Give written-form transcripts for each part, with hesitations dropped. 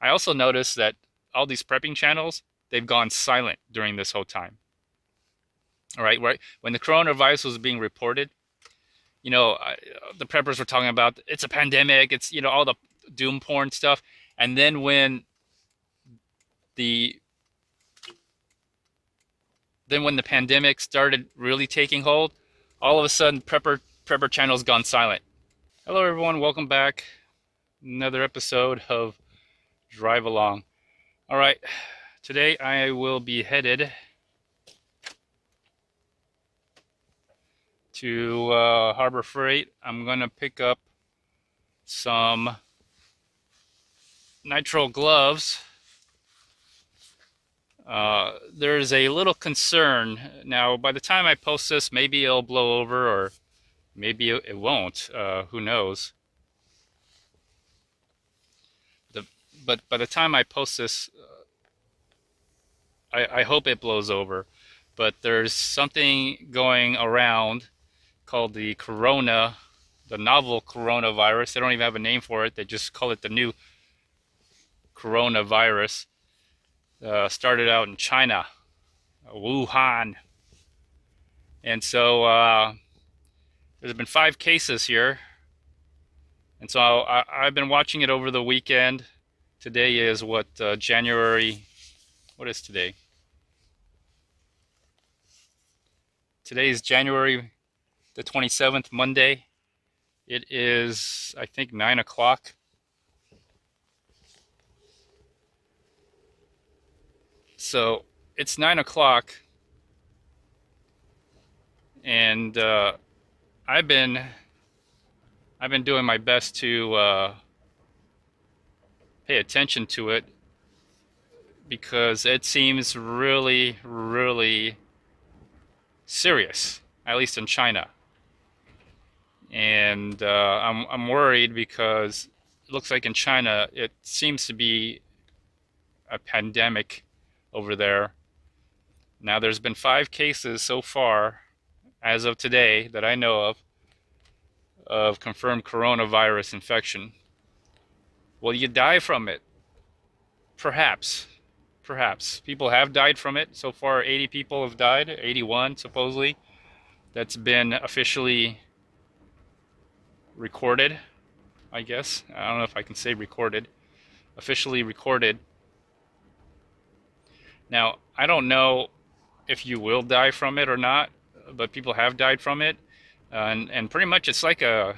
I also noticed that all these prepping channels, they've gone silent during this whole time. All right, when the coronavirus was being reported, you know, the preppers were talking about it's a pandemic, it's, you know, all the doom porn stuff. And then when the pandemic started really taking hold, all of a sudden prepper channel's gone silent. Hello everyone, welcome back. Another episode of Drive Along. All right, today I will be headed to Harbor Freight. I'm gonna pick up some nitrile gloves. There's a little concern. Now, by the time I post this, maybe it'll blow over or maybe it won't, who knows. But by the time I post this, I hope it blows over. But there's something going around called the novel coronavirus. They don't even have a name for it. They just call it the new coronavirus. Started out in China, Wuhan. And so there's been 5 cases here. And so I've been watching it over the weekend. Today is what, January, what is today? Today is January the 27th, Monday. It is, I think, 9 o'clock. So it's 9 o'clock, and I've been doing my best to pay attention to it, because it seems really, really serious, at least in China. And I'm worried, because it looks like in China it seems to be a pandemic over there. Now, there's been 5 cases so far, as of today, that I know of confirmed coronavirus infection. Will you die from it? Perhaps. Perhaps. People have died from it. So far, 80 people have died, 81 supposedly. That's been officially recorded, I guess. I don't know if I can say recorded. Officially recorded. Now, I don't know if you will die from it or not, but people have died from it, and pretty much it's like a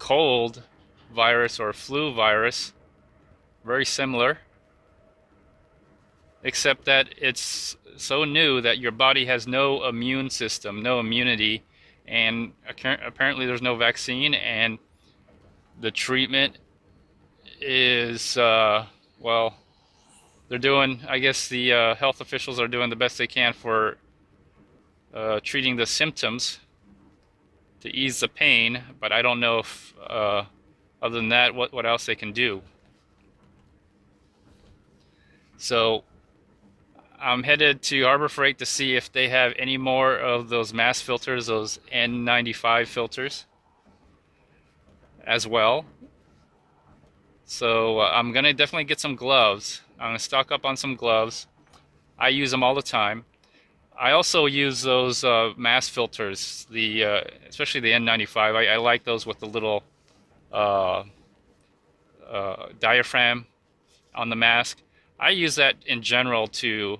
cold virus or a flu virus, very similar, except that it's so new that your body has no immune system, no immunity, and apparently there's no vaccine, and the treatment is, well, they're doing, I guess the health officials are doing the best they can for treating the symptoms to ease the pain, but I don't know if, other than that, what else they can do. So I'm headed to Harbor Freight to see if they have any more of those mask filters, those N95 filters as well. So I'm gonna definitely get some gloves. I'm gonna stock up on some gloves. I use them all the time. I also use those mask filters, the especially the N95. I like those with the little diaphragm on the mask. I use that in general to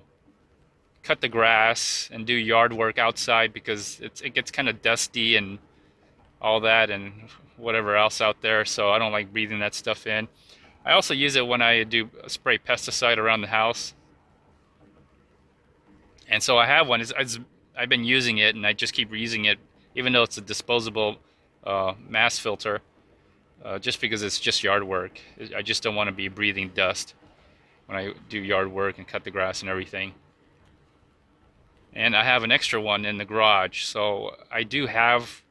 cut the grass and do yard work outside, because it gets kind of dusty and all that and whatever else out there, so I don't like breathing that stuff in. I also use it when I do spray pesticide around the house. And so I have one. I've been using it, and I just keep reusing it, even though it's a disposable mask filter, just because it's just yard work. I just don't want to be breathing dust when I do yard work and cut the grass and everything. And I have an extra one in the garage, so I do have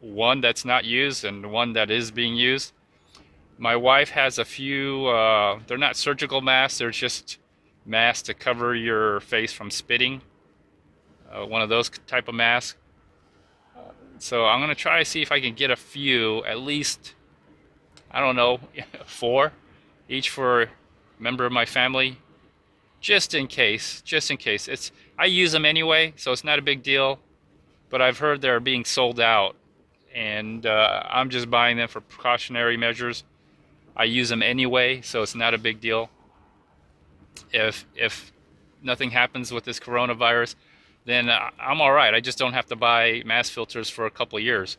one that's not used and one that is being used. My wife has a few, they're not surgical masks, they're just masks to cover your face from spitting. One of those type of masks. So I'm going to try to see if I can get a few, at least I don't know, 4, each for a member of my family, just in case. I use them anyway, so it's not a big deal, but I've heard they're being sold out, and I'm just buying them for precautionary measures. I use them anyway, so it's not a big deal. If nothing happens with this coronavirus, then I'm all right. I just don't have to buy mask filters for a couple of years.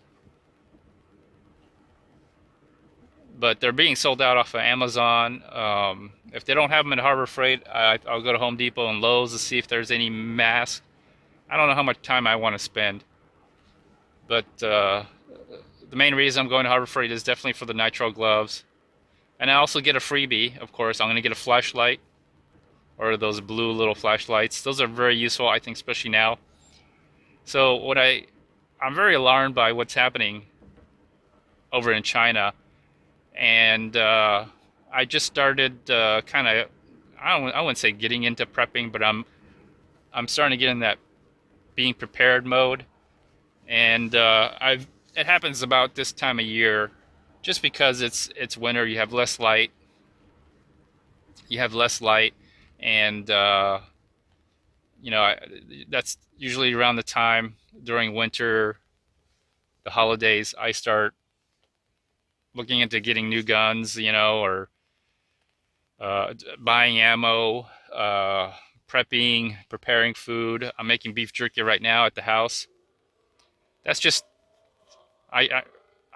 But they're being sold out off of Amazon. If they don't have them at Harbor Freight, I'll go to Home Depot and Lowe's to see if there's any masks. I don't know how much time I want to spend. But the main reason I'm going to Harbor Freight is definitely for the nitrile gloves. And I also get a freebie, of course. I'm going to get a flashlight, or those blue little flashlights. Those are very useful, I think, especially now. So what I'm very alarmed by what's happening over in China. And I just started kind of, I wouldn't say getting into prepping, but I'm starting to get in that being prepared mode. And it happens about this time of year, just because it's winter. You have less light. And you know, that's usually around the time during winter, the holidays, I start looking into getting new guns, you know, or buying ammo, prepping, preparing food. I'm making beef jerky right now at the house. That's just, I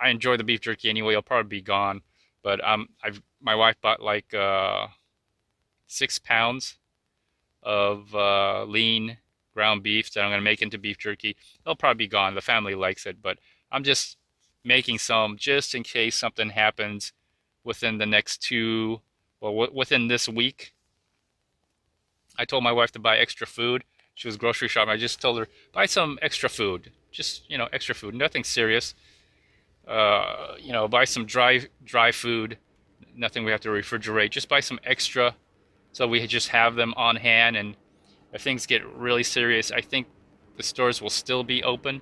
enjoy the beef jerky anyway. It'll probably be gone, but my wife bought like 6 pounds of lean ground beef that I'm going to make into beef jerky. It'll probably be gone. The family likes it, but I'm just making some just in case something happens within the next within this week. I told my wife to buy extra food. She was grocery shopping. I just told her, buy some extra food. Just, you know, extra food. Nothing serious. You know, buy some dry food. Nothing we have to refrigerate. Just buy some extra, so we just have them on hand. And if things get really serious, I think the stores will still be open.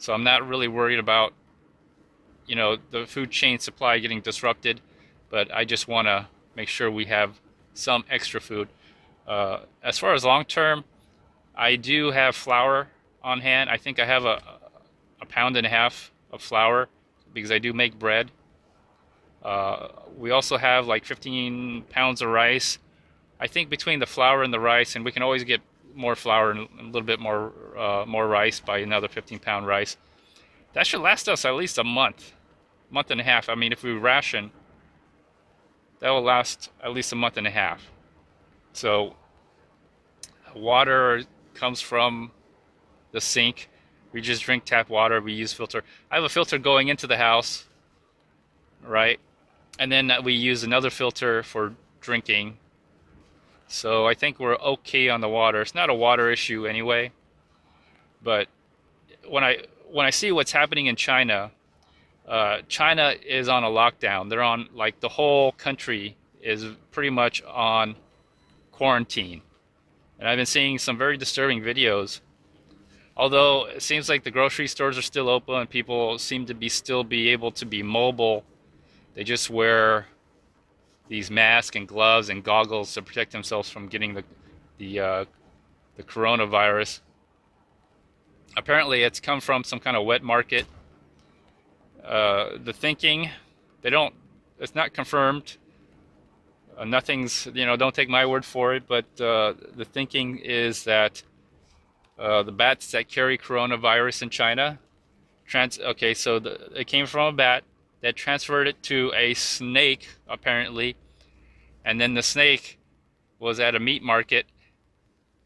So I'm not really worried about, you know, the food chain supply getting disrupted, but I just want to make sure we have some extra food. As far as long term, I do have flour on hand. I think I have a pound and a half of flour because I do make bread. We also have like 15 pounds of rice. I think between the flour and the rice, and we can always get more flour and a little bit more rice by another 15-pound rice. That should last us at least a month and a half. I mean, if we ration, that will last at least a month and a half. So water comes from the sink. We just drink tap water. We use filter. I have a filter going into the house, right? And then we use another filter for drinking. So I think we're okay on the water. It's not a water issue anyway. But when I see what's happening in China, China is on a lockdown. They're on, like, the whole country is pretty much on quarantine. And I've been seeing some very disturbing videos. Although it seems like the grocery stores are still open and people seem to be still be able to be mobile. They just wear these masks and gloves and goggles to protect themselves from getting the coronavirus. Apparently, it's come from some kind of wet market. The thinking, it's not confirmed. Nothing's, you know, don't take my word for it, but the thinking is that the bats that carry coronavirus in China, it came from a bat. That transferred it to a snake, apparently, and then the snake was at a meat market,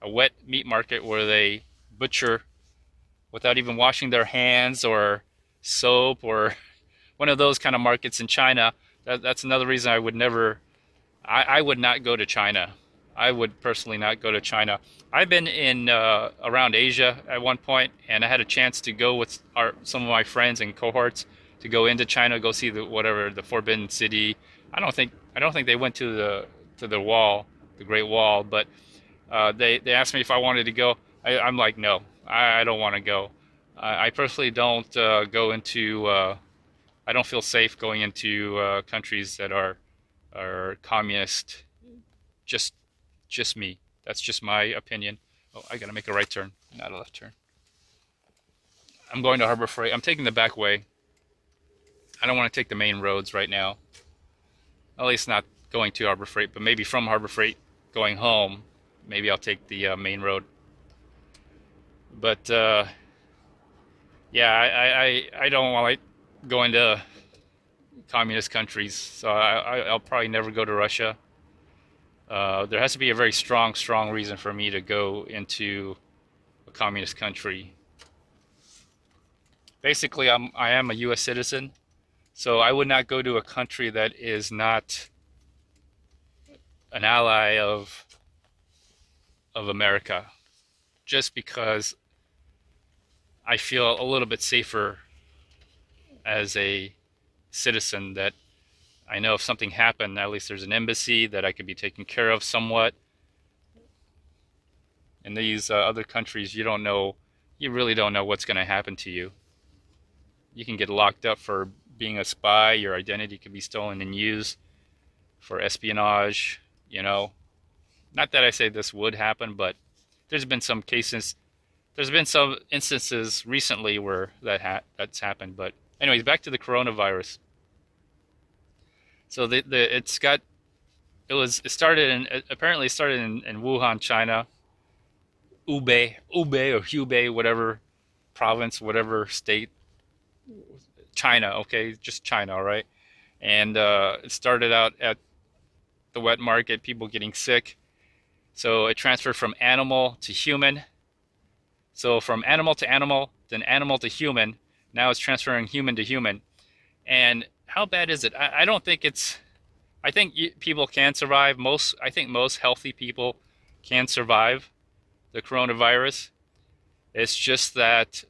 a wet meat market, where they butcher without even washing their hands or soap, or one of those kind of markets in China. That's another reason I would never, I would not go to China. I would personally not go to China. I've been in around Asia at one point, and I had a chance to go with some of my friends and cohorts to go into China, go see the Forbidden City. I don't think they went to the wall, the Great Wall, but they asked me if I wanted to go. I'm like, no, I don't want to go. I personally don't go into I don't feel safe going into countries that are communist. Just me. That's just my opinion. Oh, I gotta make a right turn, not a left turn. I'm going to Harbor Freight. I'm taking the back way. I don't want to take the main roads right now. At least not going to Harbor Freight, but maybe from Harbor Freight going home. Maybe I'll take the main road. But yeah, I don't like going to communist countries, so I'll probably never go to Russia. There has to be a very strong reason for me to go into a communist country. Basically, I am a U.S. citizen, so I would not go to a country that is not an ally of America, just because I feel a little bit safer as a citizen, that I know if something happened, at least there's an embassy that I could be taken care of somewhat. In these other countries, you don't know, you really don't know what's going to happen to you. You can get locked up for being a spy, your identity could be stolen and used for espionage, you know. Not that I say this would happen, but there's been some cases, there's been some instances recently where that's happened. But anyways, back to the coronavirus. So it started in Wuhan, China, Hubei, whatever province, whatever state, China. Okay, just China, all right. And it started out at the wet market, people getting sick. So it transferred from animal to human. So from animal to animal, then animal to human. Now it's transferring human to human. And how bad is it? I don't think it's, I think people can survive. I think most healthy people can survive the coronavirus. It's just that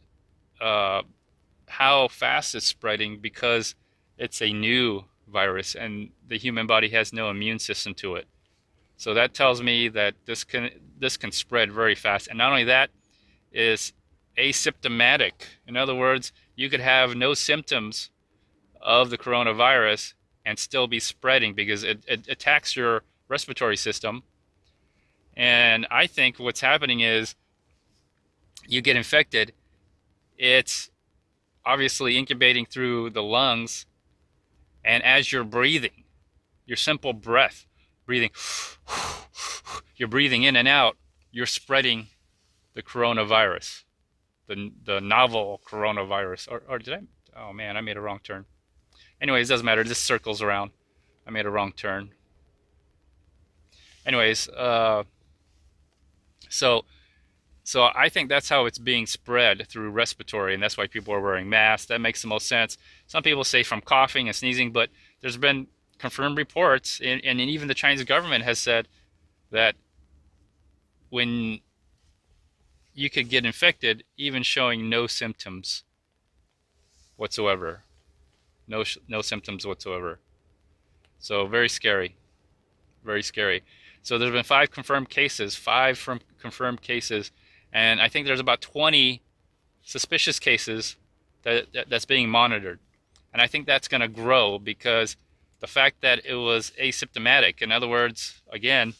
how fast it's spreading, because it's a new virus and the human body has no immune system to it. So that tells me that this can spread very fast. And not only that, is asymptomatic. In other words, you could have no symptoms of the coronavirus and still be spreading, because it attacks your respiratory system. And I think what's happening is you get infected. It's obviously incubating through the lungs, and as you're breathing, your simple breathing, you're breathing in and out, you're spreading the coronavirus, the novel coronavirus. Or did I? Oh man, I made a wrong turn. Anyways, it doesn't matter. This circles around. I made a wrong turn. Anyways, so I think that's how it's being spread, through respiratory, and that's why people are wearing masks. That makes the most sense. Some people say from coughing and sneezing, but there's been confirmed reports, and even the Chinese government has said that when you could get infected, even showing no symptoms whatsoever. No symptoms whatsoever. So very scary, very scary. So there's been five confirmed cases, and I think there's about 20 suspicious cases that's being monitored. And I think that's going to grow, because the fact that it was asymptomatic, in other words, again,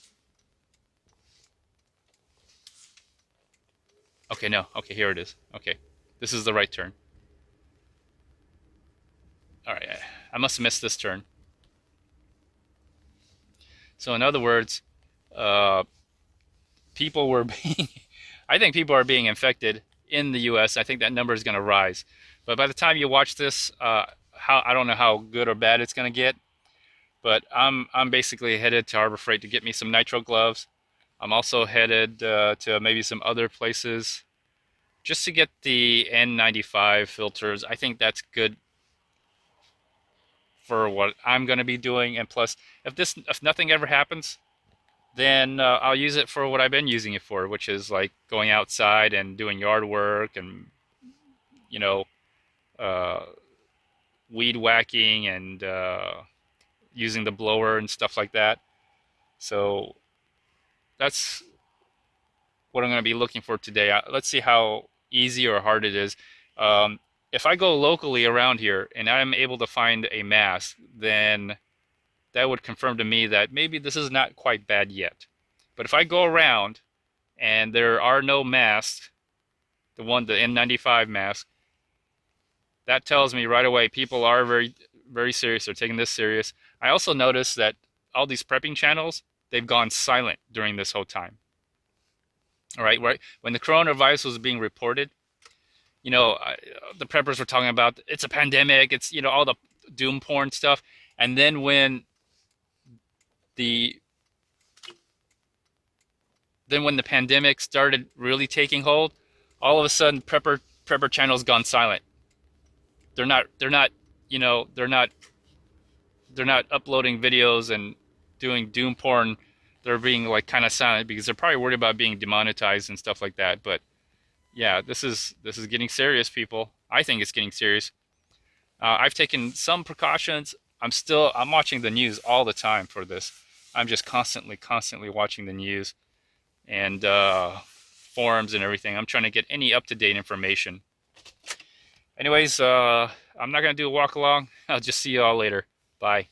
okay, no, okay, here it is. Okay, this is the right turn. All right, I must have missed this turn. So in other words, people were being, I think people are being infected in the U.S. I think that number is going to rise. But by the time you watch this, I don't know how good or bad it's going to get. But I'm basically headed to Harbor Freight to get me some nitrile gloves. I'm also headed to maybe some other places just to get the N95 filters. I think that's good for what I'm going to be doing, and plus, if nothing ever happens, then I'll use it for what I've been using it for, which is like going outside and doing yard work, and you know, weed whacking, and using the blower and stuff like that. So that's what I'm going to be looking for today. Let's see how easy or hard it is. if I go locally around here and I'm able to find a mass, then that would confirm to me that maybe this is not quite bad yet. But if I go around and there are no masks, the N95 mask, that tells me right away people are very serious. They're taking this serious. I also noticed that all these prepping channels, they've gone silent during this whole time. All right, when the coronavirus was being reported, you know, the preppers were talking about it's a pandemic, it's, you know, all the doom porn stuff. And then when the pandemic started really taking hold, all of a sudden prepper channel's gone silent. They're not uploading videos and doing doom porn. They're being like kind of silent because they're probably worried about being demonetized and stuff like that. But yeah, this is getting serious, people. I think it's getting serious. I've taken some precautions. I'm watching the news all the time for this. I'm just constantly watching the news and forums and everything. I'm trying to get any up-to-date information. Anyways, I'm not going to do a walk along. I'll just see you all later. Bye.